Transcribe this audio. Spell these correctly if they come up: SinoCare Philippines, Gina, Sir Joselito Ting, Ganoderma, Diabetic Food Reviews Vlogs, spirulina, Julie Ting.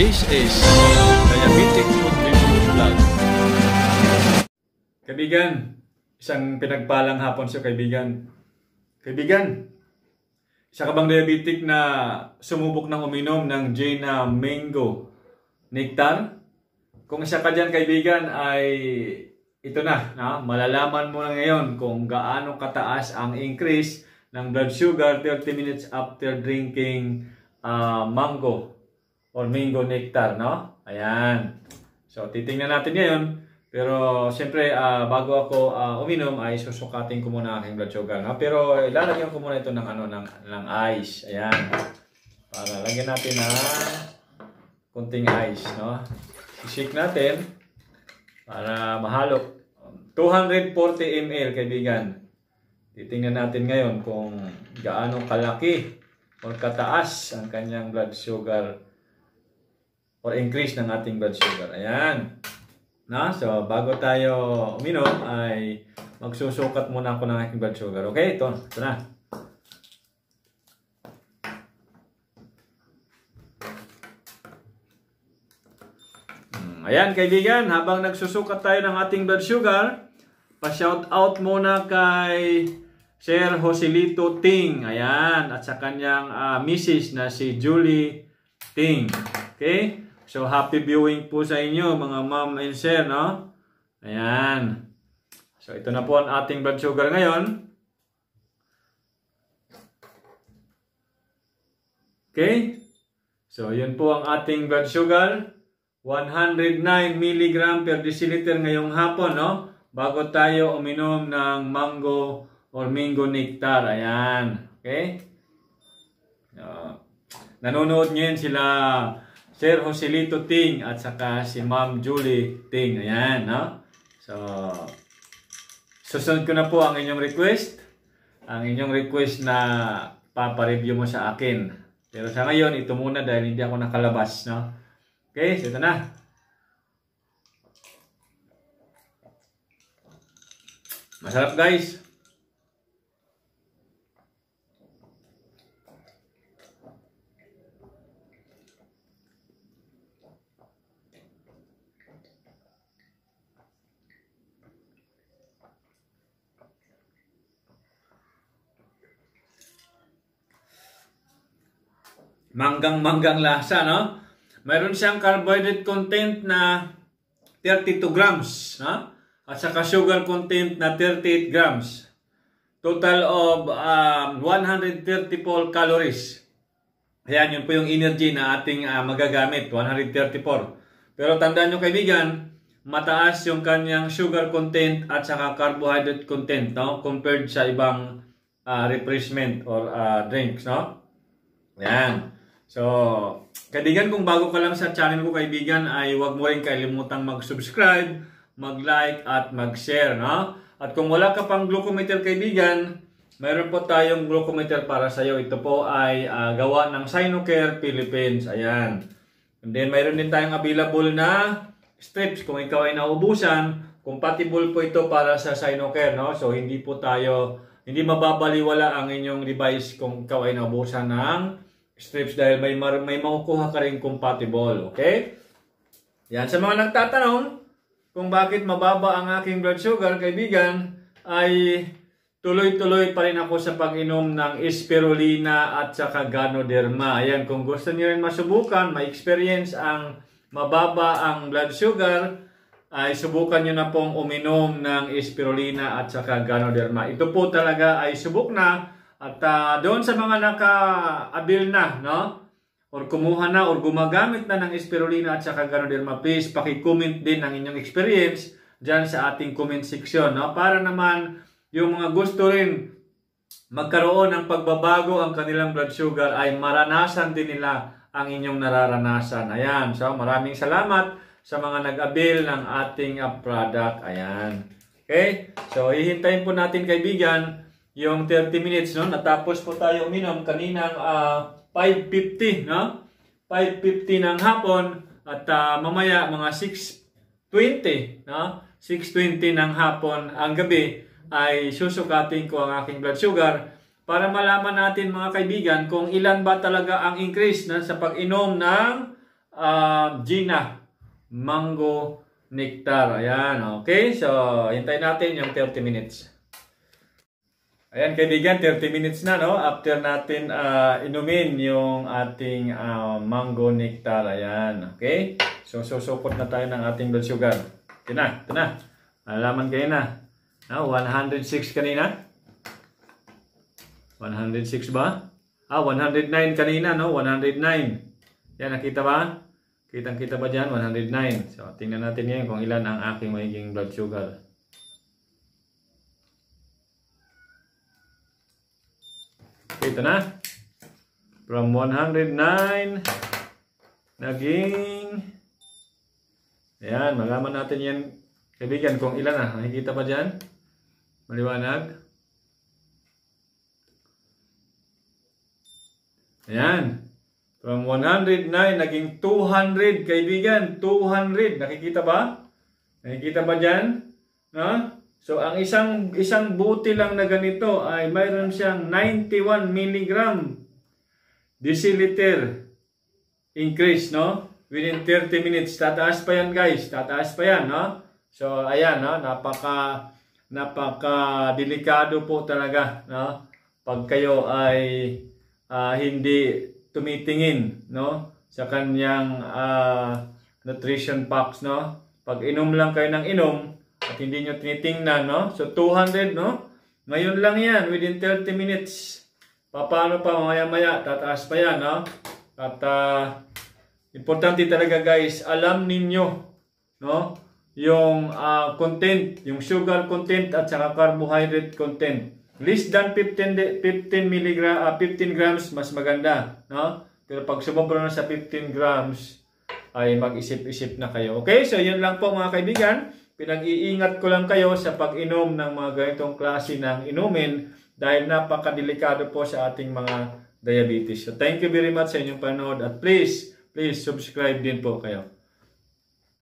This is Diabetic Food Reviews Vlogs. Kaibigan, isang pinagpalang hapon sa'yo, kaibigan. Kaibigan, isa ka bang diabetic na sumubok ng uminom ng Gina Mango Nectar? Kung isa ka dyan, kaibigan, ay ito na. Malalaman mo na ngayon kung gaano kataas ang increase ng blood sugar 30 minutes after drinking mango or mango nectar, no? Ayan. So, titingnan natin ngayon. Pero, siyempre, bago ako uminom, ay susukatin ko muna aking blood sugar, no? Pero, ilalagyan ko muna ito ng ice. Ayan. Para lagyan natin ng kunting ice, no? I-shake natin para mahalo. 240 ml, kaibigan. Titingnan natin ngayon kung gaano kalaki o kataas ang kanyang blood sugar or increase ng ating blood sugar. Ayan. Na, so, bago tayo uminom, ay magsusukat muna ako ng aking blood sugar. Okay, ito na. Ayan, kaibigan, habang nagsusukat tayo ng ating blood sugar, pa-shoutout muna kay Sir Joselito Ting. Ayan, at sa kanyang misis na si Julie Ting. Okay? So, happy viewing po sa inyo, mga ma'am and sir, no? Ayan. So, ito na po ang ating blood sugar ngayon. Okay? So, yun po ang ating blood sugar. 109 mg per deciliter ngayong hapon, no? Bago tayo uminom ng mango or mango nectar. Ayan. Okay? Nanonood ngayon sila Sir Joselito Ting at saka si Ma'am Julie Ting. Ayan, no? So, susunod ko na po ang inyong request. Ang inyong request na papareview mo sa akin. Pero sa ngayon, ito muna dahil hindi ako nakalabas, no? Okay, so ito na. Masarap, guys. Manggang-manggang lasa, no? Mayroon siyang carbohydrate content na 32 grams, no? At saka sugar content na 38 grams. Total of 134 calories. Ayan, yun po yung energy na ating magagamit, 134. Pero tandaan nyo, kaibigan, mataas yung kanyang sugar content at saka carbohydrate content, no? Compared sa ibang refreshment or drinks, no? Ayan. So, kaibigan, kung bago ka lang sa channel ko, kaibigan, ay huwag mo rin kalimutang mag-subscribe, mag-like, at mag-share, no? At kung wala ka pang glucometer, kaibigan, mayroon po tayong glucometer para sa iyo. Ito po ay gawa ng SinoCare Philippines. Ayan. And then, mayroon din tayong available na strips kung ikaw ay naubusan. Compatible po ito para sa SinoCare, no? So, hindi mababaliwala ang inyong device kung ikaw ay naubusan ng strips dahil may makukuha ka rin compatible, okay? Yan, sa mga nagtatanong kung bakit mababa ang aking blood sugar, kaibigan, ay tuloy-tuloy pa rin ako sa pag-inom ng spirulina at saka Ganoderma. Ayan, kung gusto niyo rin masubukan, ma-experience ang mababa ang blood sugar, ay subukan niyo na pong uminom ng spirulina at saka Ganoderma. Ito po talaga ay subok na. At doon sa mga naka-abil na, no? Or kumuha na, or gumagamit na ng spirulina at saka Ganoderma, please, paki-comment din ang inyong experience dyan sa ating comment section, no? Para naman yung mga gusto rin magkaroon ng pagbabago ang kanilang blood sugar ay maranasan din nila ang inyong nararanasan. Ayan, so maraming salamat sa mga nag-abil ng ating product. Ayan. Okay? So, hihintayin po natin, kaibigan, yung 30 minutes, no? Natapos po tayo uminom kaninang 5:50, no? 5:50 ng hapon at mamaya mga 6:20, no? 6:20 ng hapon ang gabi ay susukatin ko ang aking blood sugar para malaman natin, mga kaibigan, kung ilan ba talaga ang increase na sa pag-inom ng Gina Mango Nectar. Ayan, okay. So, hintayin natin yung 30 minutes. Ayan, kaibigan, 30 minutes na, no? After natin inumin yung ating mango nectar. Ayan, okay? So, susupot na tayo ng ating blood sugar. Okay na, ito na. Alaman kayo na. 106 kanina. 106 ba? 109 kanina, no? 109. Ayan, nakita ba? Kitang-kita ba dyan? 109. So, tingnan natin ngayon kung ilan ang aking magiging blood sugar. Ito na. From 109 naging, ayan, malaman natin yan, kaibigan, kung ilan na. Nakikita pa dyan? Maliwanag. Ayan. From 109 naging 200, kaibigan. 200. Nakikita ba? Nakikita ba dyan? No? So, ang isang buti lang na ganito ay mayroon siyang 91 mg deciliter increase, no? Within 30 minutes. Tataas pa yan, guys. Tataas pa yan, no? So, ayan, no? Napaka delikado po talaga, no? Pag kayo ay hindi tumitingin, no? Sa kanyang nutrition packs, no? Pag inom lang kayo ng inom, at hindi nyo tinitingnan, no? So, 200, no? Ngayon lang yan, within 30 minutes. Paano pa, maya-maya, tataas pa yan, no? At, importante talaga, guys, alam ninyo, no? Yung content, yung sugar content at saka carbohydrate content. Less than 15 grams, mas maganda, no? Pero pag sumobra na sa 15 grams, ay mag-isip-isip na kayo. Okay? So, yun lang po, mga kaibigan. Pinag-iingat ko lang kayo sa pag-inom ng mga ganitong klase ng inumin dahil napakadelikado po sa ating mga diabetes. So, thank you very much sa inyong panood at please, please subscribe din po kayo.